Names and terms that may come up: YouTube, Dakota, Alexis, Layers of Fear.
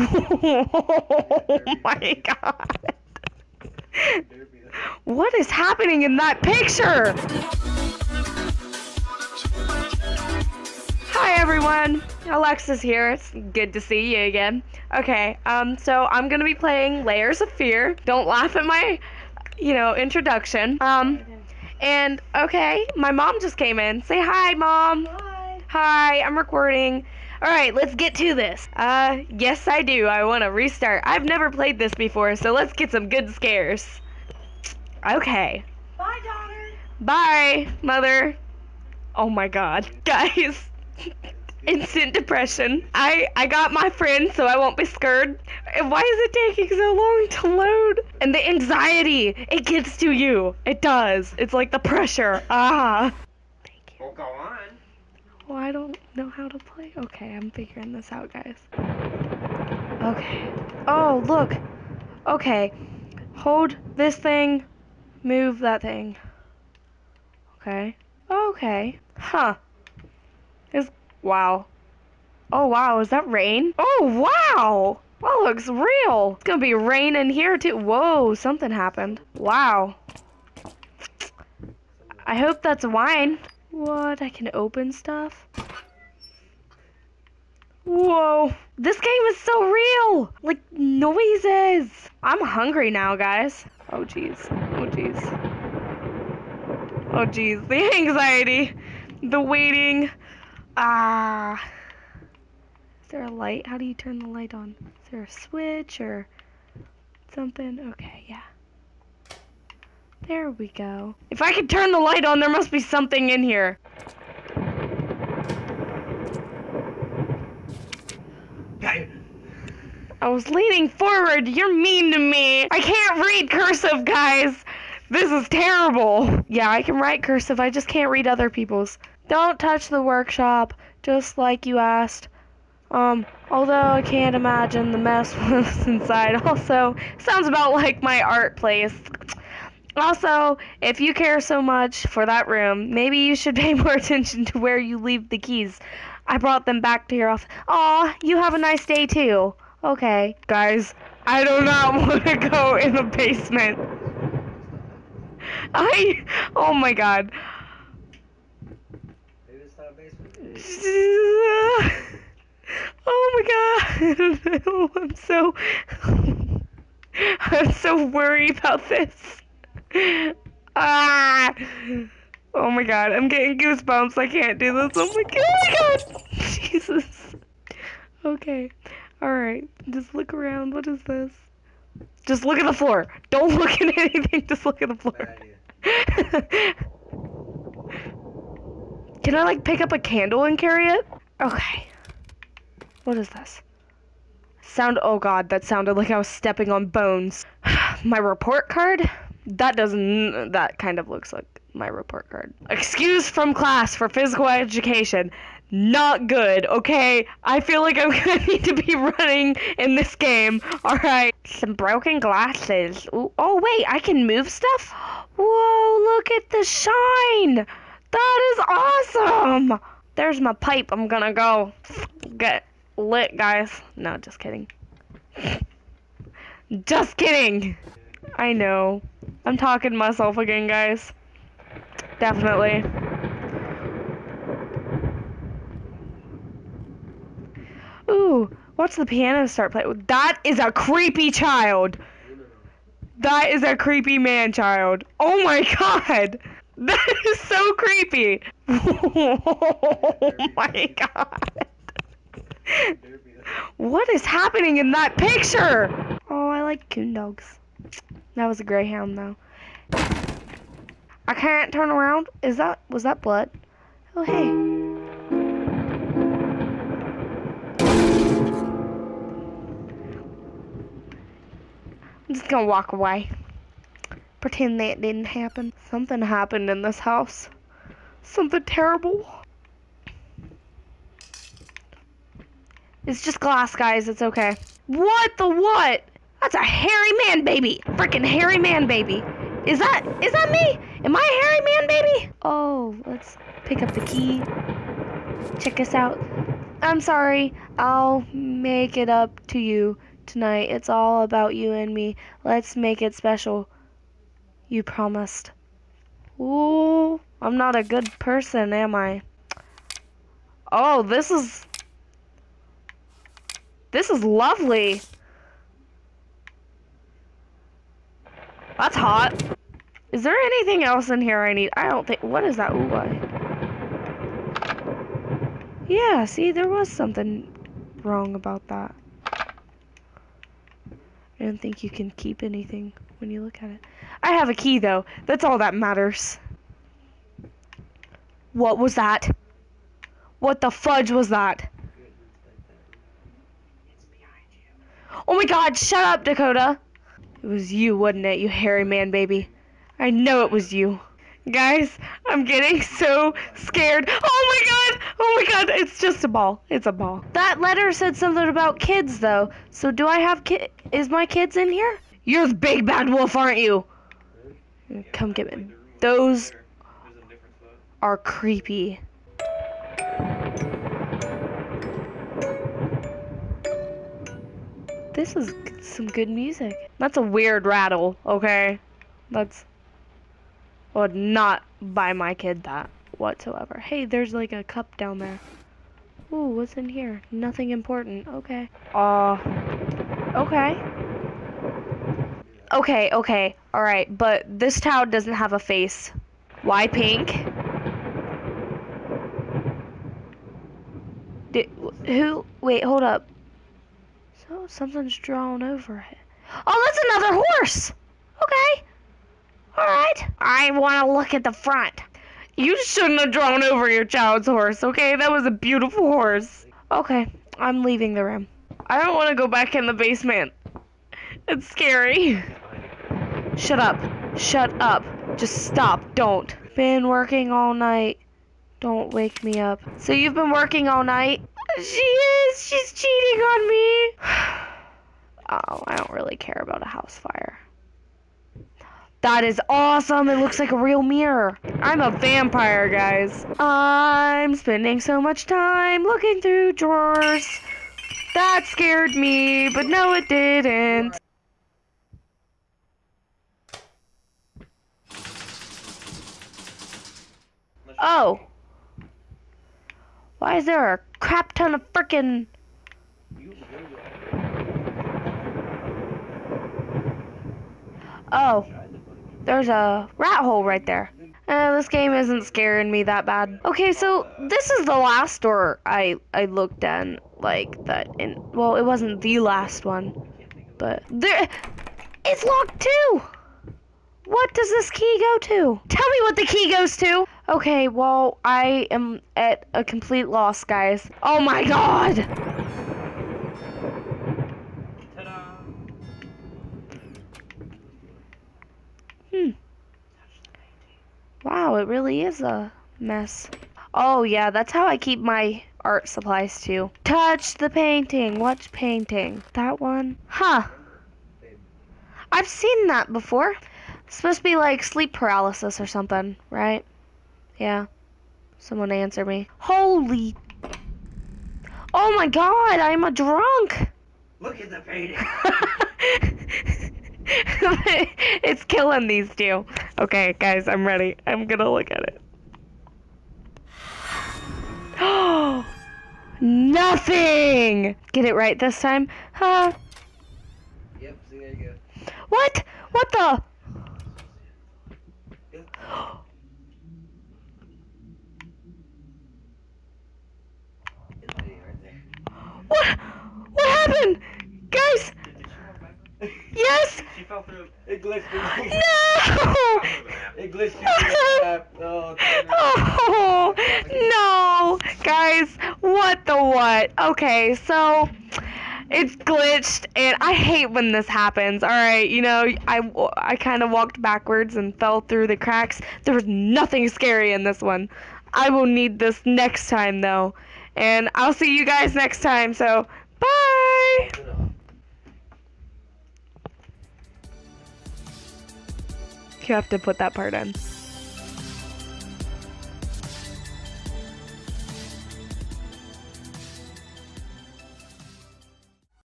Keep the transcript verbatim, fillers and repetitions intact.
Oh my god. What is happening in that picture? Hi everyone, Alexis here. It's good to see you again. Okay, um, so I'm gonna be playing Layers of Fear. Don't laugh at my, you know, introduction. Um, and okay, my mom just came in. Say hi, mom. Hi. Hi, I'm recording. Alright, let's get to this. Uh, yes I do. I want to restart. I've never played this before, so let's get some good scares. Okay. Bye, daughter. Bye, mother. Oh my god. Guys. Instant depression. I, I got my friend, so I won't be scared. Why is it taking so long to load? And the anxiety. It gets to you. It does. It's like the pressure. Ah. Thank you. Well, go on. Well, I don't know how to play. Okay, I'm figuring this out, guys. Okay. Oh, look. Okay. Hold this thing. Move that thing. Okay. Okay. Huh. It's... Wow. Oh, wow. Is that rain? Oh, wow. That looks real. It's gonna be rain in here, too. Whoa, something happened. Wow. I hope that's wine. What? I can open stuff? Whoa. This game is so real. Like, noises. I'm hungry now, guys. Oh, jeez. Oh, jeez. Oh, jeez. The anxiety. The waiting. Ah. Is there a light? How do you turn the light on? Is there a switch or something? Okay, yeah. There we go. If I could turn the light on, there must be something in here. I was leaning forward. You're mean to me. I can't read cursive, guys. This is terrible. Yeah, I can write cursive. I just can't read other people's. Don't touch the workshop, just like you asked. Um, although I can't imagine the mess was inside. Also, sounds about like my art place. Also, if you care so much for that room, maybe you should pay more attention to where you leave the keys. I brought them back to your office. Aw, you have a nice day too. Okay. Guys, I do not want to go in the basement. I, oh my god. Maybe it's not a basement. Oh my god. I'm so, I'm so worried about this. Ah! Oh my god, I'm getting goosebumps. I can't do this. Oh my god, oh my god. Jesus. Okay. Alright. Just look around. What is this? Just look at the floor. Don't look at anything. Just look at the floor. Can I, like, pick up a candle and carry it? Okay. What is this? Sound. Oh god, that sounded like I was stepping on bones. My report card? That doesn't, that kind of looks like my report card. Excused from class for physical education. Not good, okay? I feel like I'm gonna need to be running in this game, alright. Some broken glasses. Ooh, oh wait, I can move stuff? Whoa, look at the shine! That is awesome! There's my pipe, I'm gonna go get lit, guys. No, just kidding. Just kidding! I know. I'm talking to myself again, guys. Definitely. Ooh, watch the piano start playing. That is a creepy child. That is a creepy man child. Oh my god. That is so creepy. Oh my god. What is happening in that picture? Oh, I like coon dogs. That was a greyhound, though. I can't turn around. Is that, was that blood? Oh, hey. I'm just gonna walk away. Pretend that didn't happen. Something happened in this house. Something terrible. It's just glass, guys. It's okay. What the what? That's a hairy man baby. Freaking hairy man baby. Is that, is that me? Am I a hairy man baby? Oh, let's pick up the key. Check us out. I'm sorry. I'll make it up to you tonight. It's all about you and me. Let's make it special. You promised. Ooh, I'm not a good person, am I? Oh, this is... This is lovely. That's hot. Is there anything else in here I need? I don't think... What is that? Ooh, why? Yeah, see, there was something wrong about that. I don't think you can keep anything when you look at it. I have a key, though. That's all that matters. What was that? What the fudge was that? It's behind you. Oh my god, shut up, Dakota! It was you, wasn't it, you hairy man baby? I know it was you. Guys, I'm getting so scared. Oh my god! Oh my god, it's just a ball. It's a ball. That letter said something about kids, though. So do I have ki- Is my kids in here? You're the big bad wolf, aren't you? Yeah, come get me. Those are creepy. This is some good music. That's a weird rattle, okay? That's... I would not buy my kid that whatsoever. Hey, there's like a cup down there. Ooh, what's in here? Nothing important. Okay. Uh... Okay. Okay, okay. Alright, but this towel doesn't have a face. Why pink? Did... Who... Wait, hold up. So something's drawn over it. Oh, that's another horse! Okay. Alright. I want to look at the front. You shouldn't have drawn over your child's horse, okay? That was a beautiful horse. Okay, I'm leaving the room. I don't want to go back in the basement. It's scary. Shut up. Shut up. Just stop. Don't. Been working all night. Don't wake me up. So you've been working all night? She is. She's cheating on me. Oh, I don't really care about a house fire. That is awesome. It looks like a real mirror. I'm a vampire, guys. I'm spending so much time looking through drawers. That scared me, but no, it didn't. Oh. Why is there a crap ton of frickin'... Oh. There's a rat hole right there. Uh, this game isn't scaring me that bad. Okay, so this is the last door I, I looked at. Like that, and well, it wasn't the last one, but there, it's locked too. What does this key go to? Tell me what the key goes to. Okay, well, I am at a complete loss, guys. Oh my god! Ta-da. Hmm. Wow, it really is a mess. Oh yeah, that's how I keep my art supplies too. Touch the painting. What painting? That one? Huh. I've seen that before. It's supposed to be like sleep paralysis or something, right? Yeah. Someone answer me. Holy. Oh my god, I'm a drunk. Look at the painting. It's killing these two. Okay, guys, I'm ready. I'm gonna look at it. Oh. Nothing! Get it right this time? Huh? Yep, see, there you go. What? What the? Yeah. What? What happened? Guys! Did, did she fall back? Yes! She fell through. It glitched through. No! It glitched through the map. Oh, oh, no! Guys, what the what? Okay, so it's glitched, and I hate when this happens. All right, you know, I, I kind of walked backwards and fell through the cracks. There was nothing scary in this one. I will need this next time, though. And I'll see you guys next time, so bye! You have to put that part in.